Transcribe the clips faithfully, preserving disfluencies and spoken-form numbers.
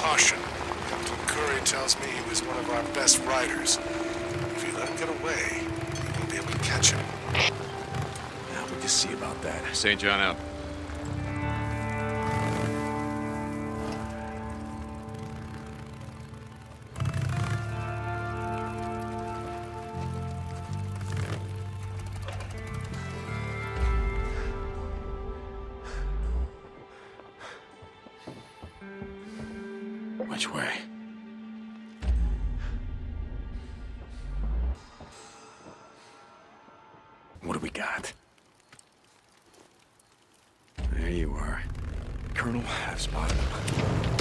caution. Captain Curry tells me he was one of our best riders. If you let him get away, we won't be able to catch him. Now we can see about that. Saint John out. Which way? What do we got? There you are. Colonel, I've spotted them.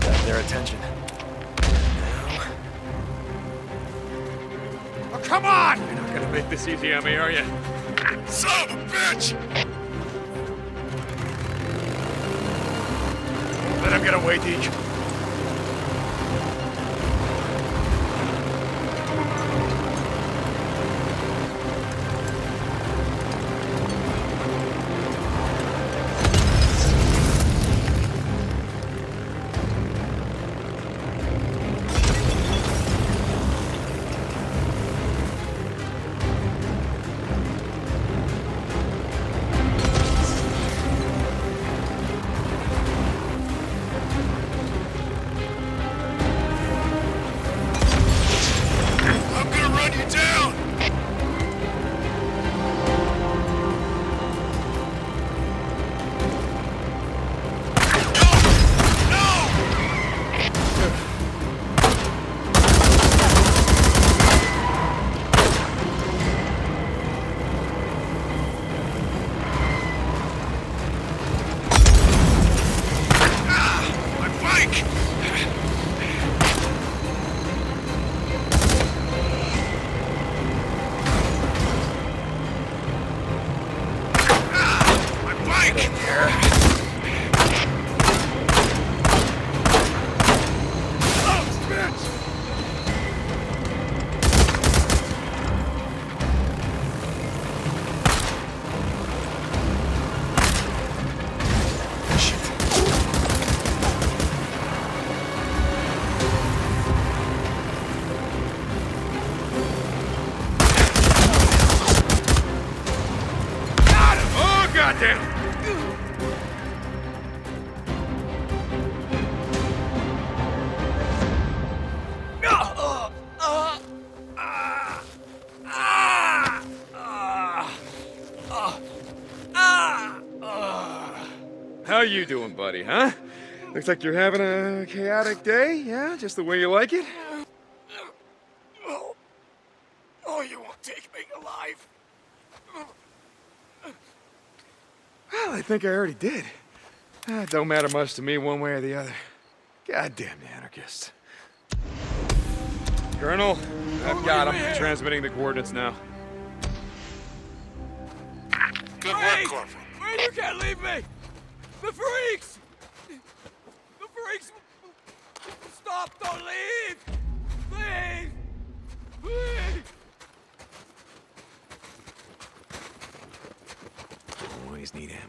Got their attention. Now... Oh, come on! You're not gonna make this easy on me, are you? Son of a bitch! Let him get away, Deke. How you doing, buddy, huh? Looks like you're having a chaotic day, yeah? Just the way you like it? Oh, oh you won't take me alive. Well, I think I already did. It don't matter much to me one way or the other. Goddamn anarchists. Colonel, I've got him. Transmitting the coordinates now. Good work, Corporal. Wait, you can't leave me! The freaks! The freaks! Stop! Don't leave! Please! Please! Always need ammo.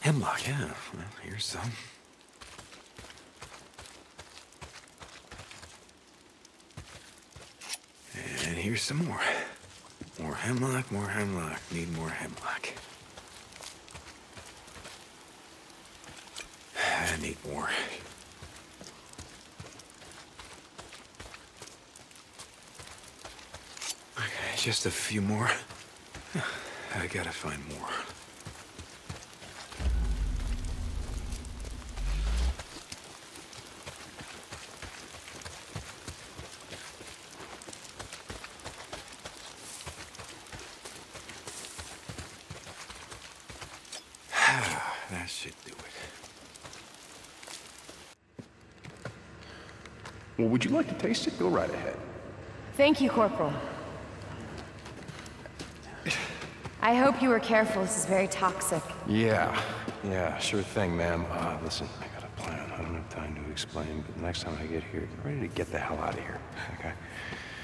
Hemlock, yeah. Well, here's some. And here's some more. More hemlock, more hemlock. Need more hemlock. I need more. Okay, just a few more. I gotta find more. That should do it. Well, would you like to taste it? Go right ahead. Thank you, Corporal. I hope you were careful. This is very toxic. Yeah. Yeah, sure thing, ma'am. Uh, listen, I got a plan. I don't have time to explain, but next time I get here, get ready to get the hell out of here, okay?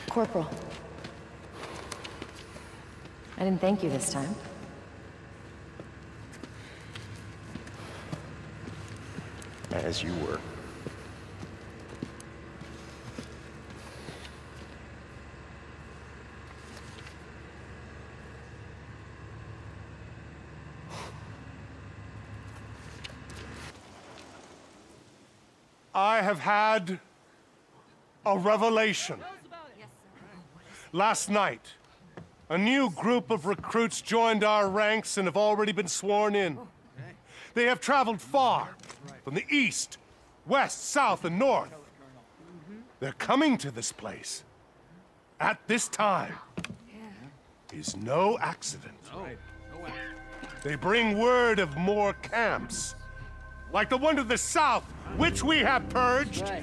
Corporal. I didn't thank you this time. As you were. I have had a revelation. Last night, a new group of recruits joined our ranks and have already been sworn in. They have traveled far, from the east, west, south, and north. They're coming to this place at this time. Is no accident. They bring word of more camps, like the one to the south, which we have purged. Yeah.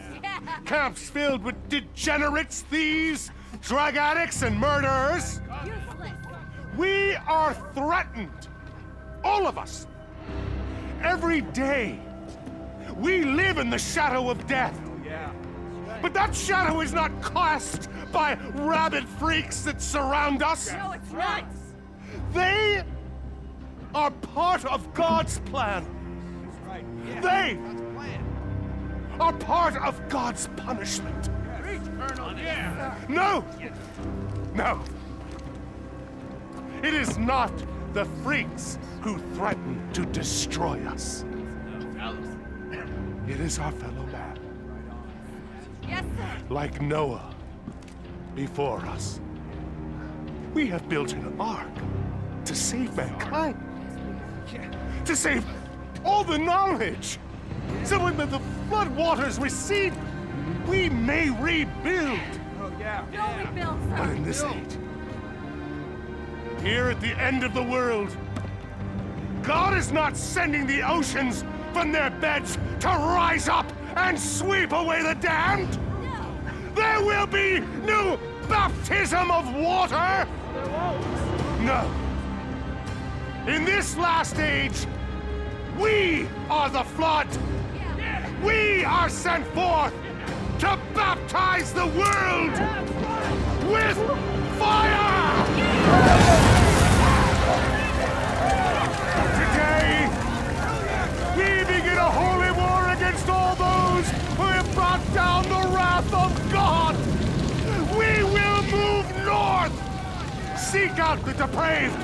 Camps filled with degenerates, thieves, drug addicts, and murderers. We are threatened. All of us. Every day. We live in the shadow of death. But that shadow is not cast by rabid freaks that surround us. No, it's not. They are part of God's plan. They are part of God's punishment. No! No! It is not the freaks who threaten to destroy us. It is our fellow man. Yes, sir. Like Noah before us. We have built an ark to save mankind. To save all the knowledge. So when the flood waters recede, we may rebuild. Oh, yeah. Don't rebuild, sir. But in this age, here at the end of the world, God is not sending the oceans from their beds to rise up and sweep away the damned. No. There will be no baptism of water. No. In this last age, we are the flood. Yeah. We are sent forth to baptize the world with fire. Today, we begin a holy war against all those who have brought down the wrath of God. We will move north, seek out the depraved,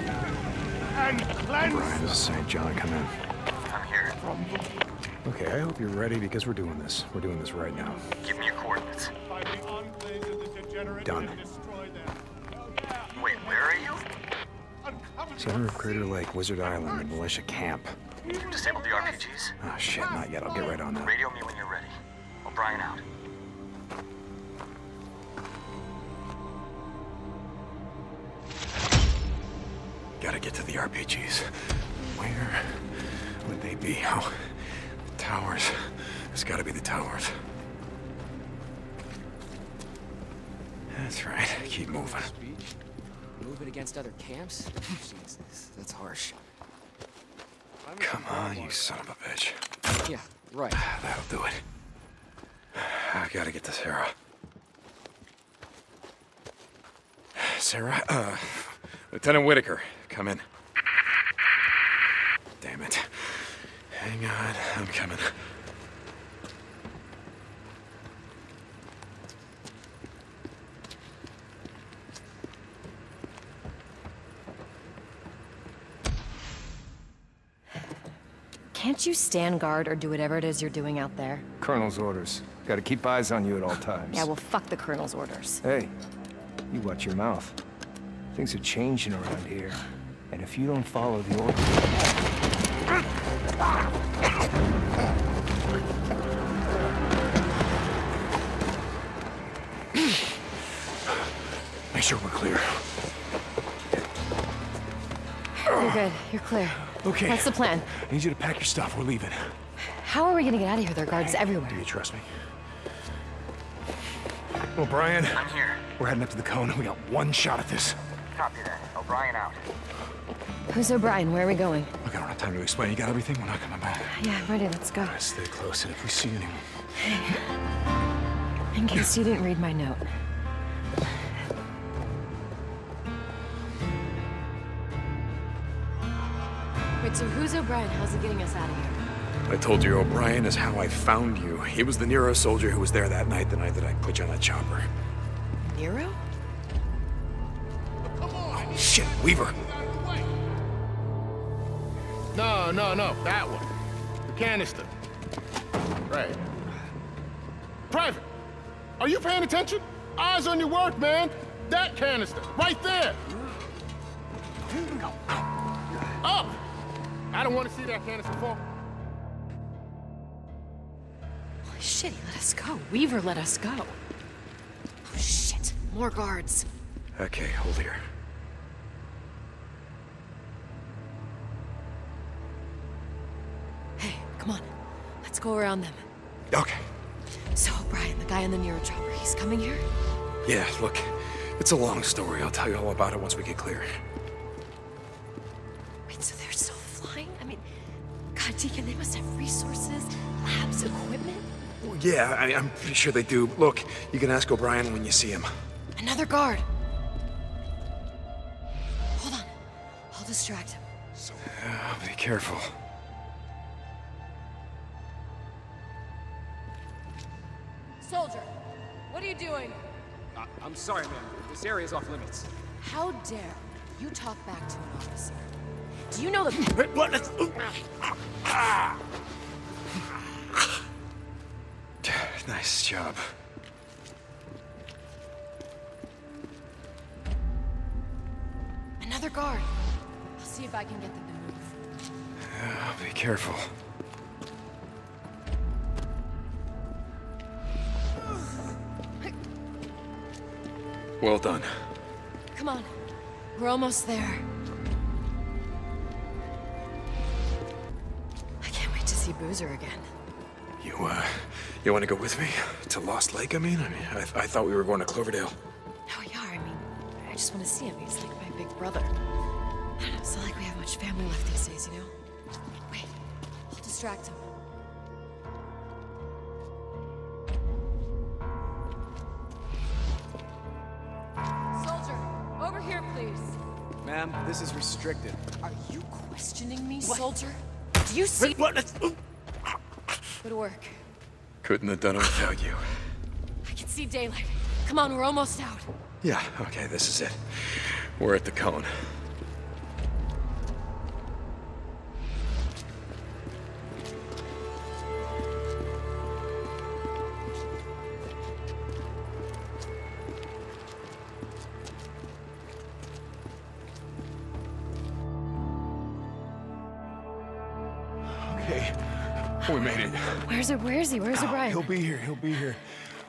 and cleanse. Brian, this is Saint John, come in. Okay, I hope you're ready because we're doing this. We're doing this right now. Give me your coordinates. Done. Wait, where are you? Center of Crater Lake, Wizard Island, and militia camp. You disabled the R P Gs? Oh shit, not yet. I'll get right on that. Radio me when you're ready. O'Brian out. Gotta get to the R P Gs. Where would they be? Oh, the towers. It's gotta be the towers. That's right. Keep moving. Move it against other camps? Jesus, that's harsh. Come on, you son of a bitch. Yeah, right. That'll do it. I gotta get to Sarah. Sarah, uh, Lieutenant Whitaker, come in. Damn it. Hang on, I'm coming. Can't you stand guard or do whatever it is you're doing out there? Colonel's orders. Gotta keep eyes on you at all times. Yeah, well, fuck the Colonel's orders. Hey, you watch your mouth. Things are changing around here. And if you don't follow the orders... Make sure we're clear. You're good. You're clear. Okay. What's the plan? I need you to pack your stuff. We're leaving. How are we gonna get out of here? There are guards everywhere. Do you trust me? O'Brian? I'm here. We're heading up to the cone. We got one shot at this. Copy that. O'Brian out. Who's O'Brian? Where are we going? Look, I don't have time to explain. You got everything? We're not coming back. Yeah, I'm ready. Let's go. All right, stay close, and if we see anyone... Hey. In case you didn't read my note. Wait, so who's O'Brian? How's he getting us out of here? I told you, O'Brian is how I found you. He was the Nero soldier who was there that night, the night that I put you on a chopper. Nero? Oh, shit, Weaver! No, no, no, that one. The canister. Right. Private, are you paying attention? Eyes on your work, man! That canister, right there! Up! I don't want to see that canister fall. Shit, he let us go. Weaver let us go. Oh, shit. More guards. Okay, hold here. Hey, come on. Let's go around them. Okay. So, Brian, the guy in the Nero chopper, he's coming here? Yeah, look. It's a long story. I'll tell you all about it once we get clear. Wait, so they're still flying? I mean, God, Deacon, they must have resources, labs, equipment. Yeah, I, I'm pretty sure they do. Look, you can ask O'Brian when you see him. Another guard. Hold on. I'll distract him. So, uh, be careful. Soldier, what are you doing? Uh, I'm sorry, ma'am. This area's off limits. How dare you talk back to an officer? Do you know the... What? Ah! Nice job. Another guard. I'll see if I can get them to move. Uh, be careful. Well done. Come on. We're almost there. I can't wait to see Boozer again. You, uh... You want to go with me? To Lost Lake, I mean? I mean, I, th I thought we were going to Cloverdale. No, we are. I mean, I just want to see him. He's like my big brother. I don't know, it's not like we have much family left these days, you know? Wait, I'll distract him. Soldier, over here, please. Ma'am, this is restricted. Are you questioning me, what? Soldier? Do you see- What? Good work. Couldn't have done it without you. I can see daylight. Come on, we're almost out. Yeah, okay, this is it. We're at the cone. Where's it? Where's he? Where's O'Brian? Oh, he'll be here. He'll be here.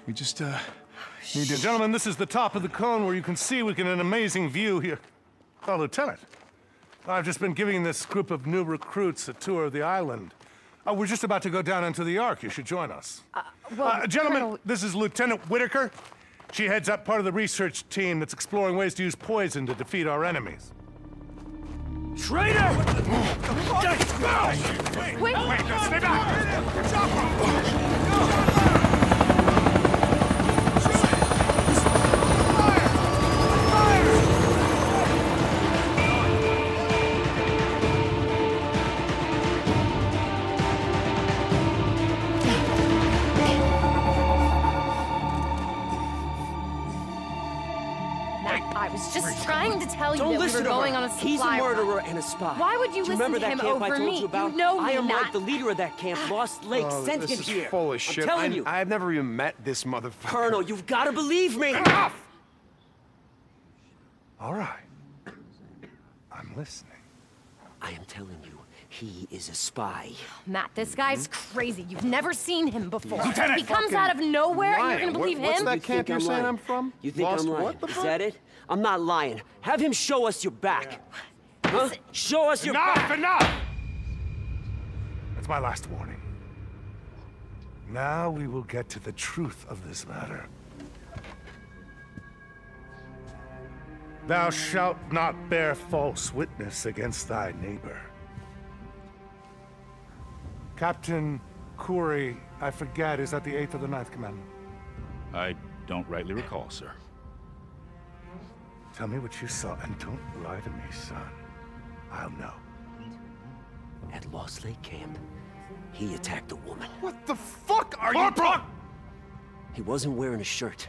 We just, uh... need to... Gentlemen, this is the top of the cone where you can see we get an amazing view here. Oh, Lieutenant. I've just been giving this group of new recruits a tour of the island. Uh, we're just about to go down into the Ark. You should join us. Uh, well, uh, gentlemen, Colonel... this is Lieutenant Whitaker. She heads up part of the research team that's exploring ways to use poison to defeat our enemies. Traitor! Wait! Wait! Wait, stay back! Don't listen to her. He's a murderer and a spy. Why would you listen to him over me? You know me not. I am like the leader of that camp. Lost Lake sent him here. This is full of shit. I'm telling you. I've never even met this motherfucker. Colonel, you've got to believe me. Enough! All right. I'm listening. I am telling you, he is a spy. Matt, this guy's crazy. You've never seen him before. Lieutenant, he comes out of nowhere lying. And you're gonna believe what, what's him? What's that camp you're saying I'm from? You think Lost I'm lying? What the fuck? Is that it? I'm not lying. Have him show us your back. Yeah. Huh? Show us enough, your back. Enough! Enough! That's my last warning. Now we will get to the truth of this matter. Thou shalt not bear false witness against thy neighbor. Captain Kouri, I forget, is that the eighth or the ninth commandment? I don't rightly recall, sir. Tell me what you saw, and don't lie to me, son. I'll know. At Lost Lake camp, he attacked a woman. What the fuck are you— Corporal! He wasn't wearing a shirt.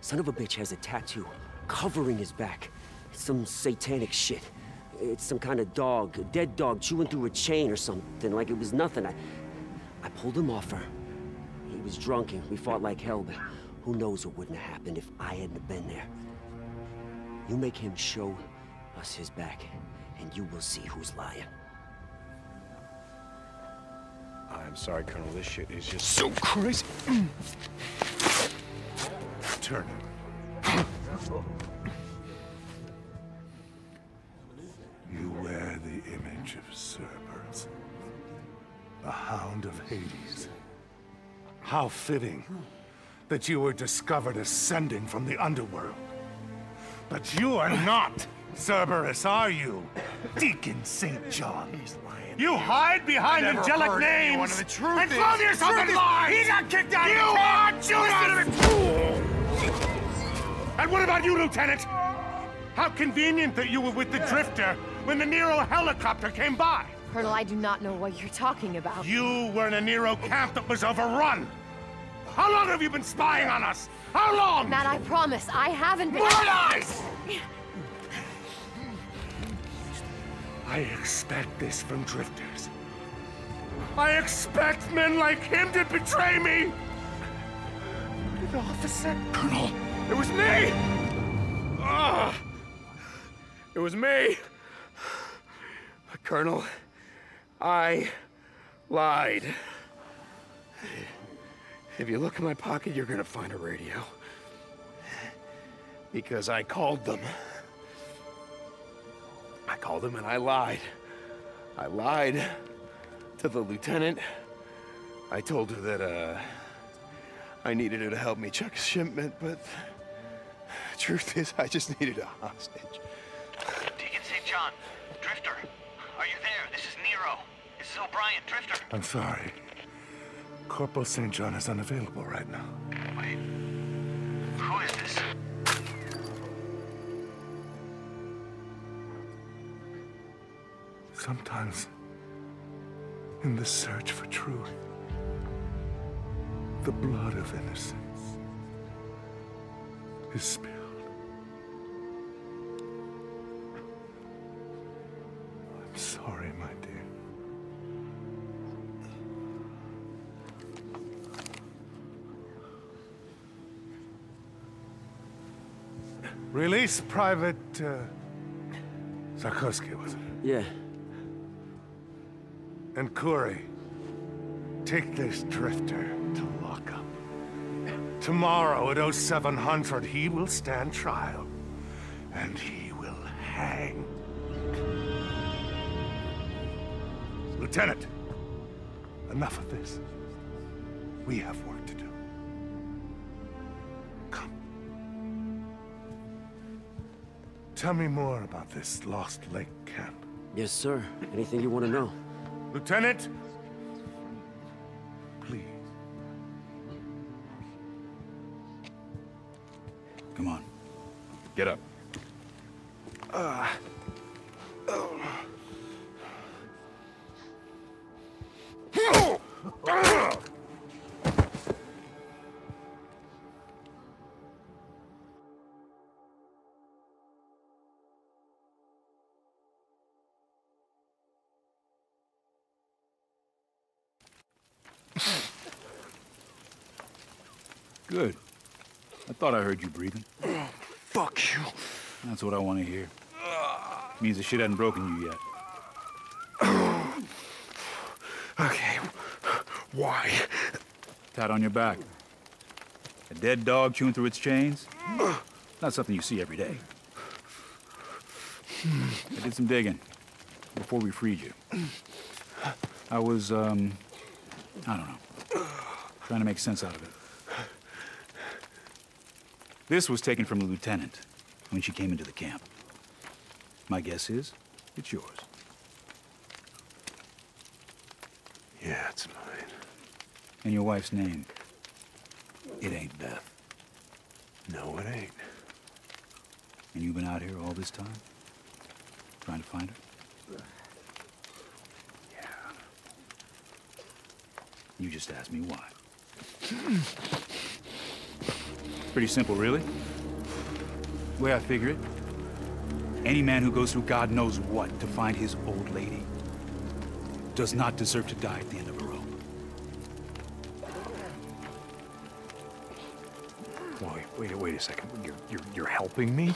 Son of a bitch has a tattoo covering his back. It's some satanic shit. It's some kind of dog, a dead dog chewing through a chain or something, like it was nothing. I, I pulled him off her. He was drunk and we fought like hell, but who knows what wouldn't have happened if I hadn't been there. You make him show us his back, and you will see who's lying. I'm sorry, Colonel, this shit is just so crazy. Turn it. You wear the image of Cerberus, the hound of Hades. How fitting that you were discovered ascending from the underworld. But you are not Cerberus, are you? Deacon Saint John. He's lying. You hide behind angelic names and clothe yourself in lies! He got kicked out of the camp! You are Judas! And what about you, Lieutenant? How convenient that you were with the Drifter when the Nero helicopter came by. Colonel, I do not know what you're talking about. You were in a Nero camp that was overrun. How long have you been spying on us? How long? Matt, I promise, I haven't been— More lies! I expect this from Drifters. I expect men like him to betray me. An officer? Colonel. It was me! Ugh. It was me! Colonel, I lied. If you look in my pocket, you're gonna find a radio. Because I called them. I called them and I lied. I lied to the lieutenant. I told her that, uh, I needed her to help me check a shipment, but... Truth is, I just needed a hostage. Deacon Saint John, Drifter, are you there? This is Nero. This is O'Brian, Drifter. I'm sorry. Corporal Saint John is unavailable right now. Wait, who is this? Sometimes, in the search for truth, the blood of innocence is spilled. I'm sorry, my dear. Release Private uh, Sarkozy, was it? Yeah. And Kouri, take this Drifter to lock up. Tomorrow at oh seven hundred, he will stand trial, and he will hang. Lieutenant, enough of this. We have work to do. Come. Tell me more about this Lost Lake camp. Yes, sir. Anything you want to know? Lieutenant! Come on. Get up. Uh, oh. Good. I thought I heard you breathing. Oh, fuck you. That's what I want to hear. It means the shit hadn't broken you yet. Okay. Why? Tied on your back. A dead dog chewing through its chains? Not something you see every day. I did some digging before we freed you. I was, um, I don't know, trying to make sense out of it. This was taken from the lieutenant. when she came into the camp. My guess is it's yours. Yeah, it's mine. And your wife's name? It ain't Beth. No, it ain't. And you've been out here all this time? Trying to find her? Yeah. You just asked me why. Pretty simple, really. The way I figure it, any man who goes through God knows what to find his old lady does not deserve to die at the end of a rope. Wait, wait, wait a second. You're, you're, you're helping me?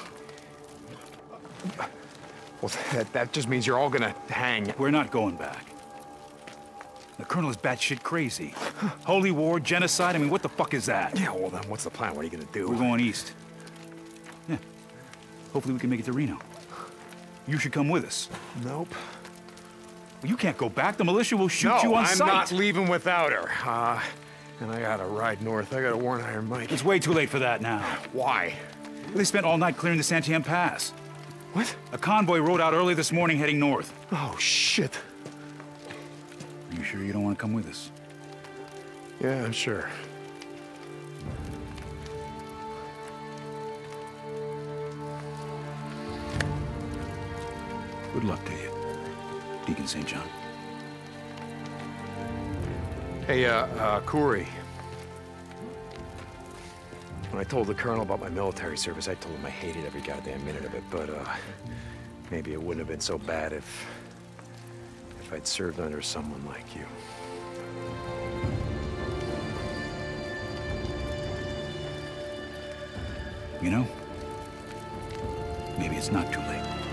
Well, that, that just means you're all gonna hang. We're not going back. The Colonel is batshit crazy. Holy war, genocide, I mean, what the fuck is that? Yeah, well then, what's the plan? What are you gonna do? We're going east. Yeah. Hopefully we can make it to Reno. You should come with us. Nope. You can't go back. The militia will shoot no, you on I'm sight. I'm not leaving without her. Uh, and I gotta ride north. I gotta warn Iron Mike. It's way too late for that now. Why? They spent all night clearing the Santiam Pass. What? A convoy rode out early this morning heading north. Oh, shit. Are you sure you don't want to come with us? Yeah, I'm sure. Good luck to you, Deacon Saint John. Hey, uh, uh, Kouri. When I told the Colonel about my military service, I told him I hated every goddamn minute of it, but, uh, maybe it wouldn't have been so bad if... if I'd served under someone like you. You know, maybe it's not too late.